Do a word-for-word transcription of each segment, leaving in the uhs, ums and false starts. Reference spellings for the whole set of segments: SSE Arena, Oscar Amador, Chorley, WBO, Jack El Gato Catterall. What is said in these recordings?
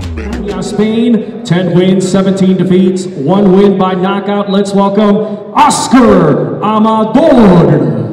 Now Spain, ten wins, seventeen defeats, one win by knockout. Let's welcome Oscar Amador.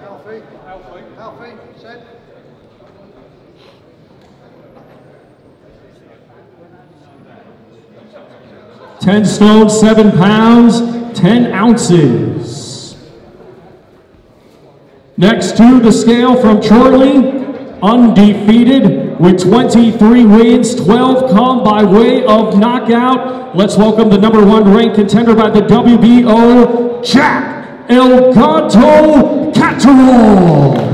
Alfie, Alfie, Alfie, set. Ten stone, seven pounds, ten ounces. Next to the scale from Chorley, undefeated with twenty-three wins, twelve come by way of knockout. Let's welcome the number one ranked contender by the W B O, Jack El Gato Catterall.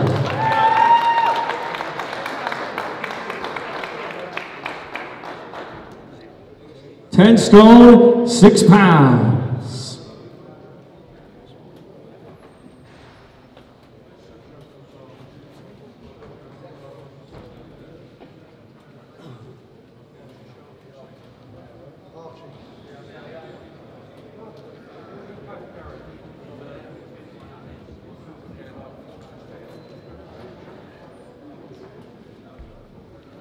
ten stone, six pounds.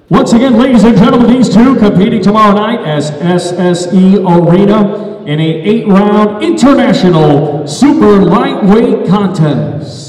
Once again, ladies and gentlemen, these two competing tomorrow night as S S E Arena in an eight round international super lightweight contest.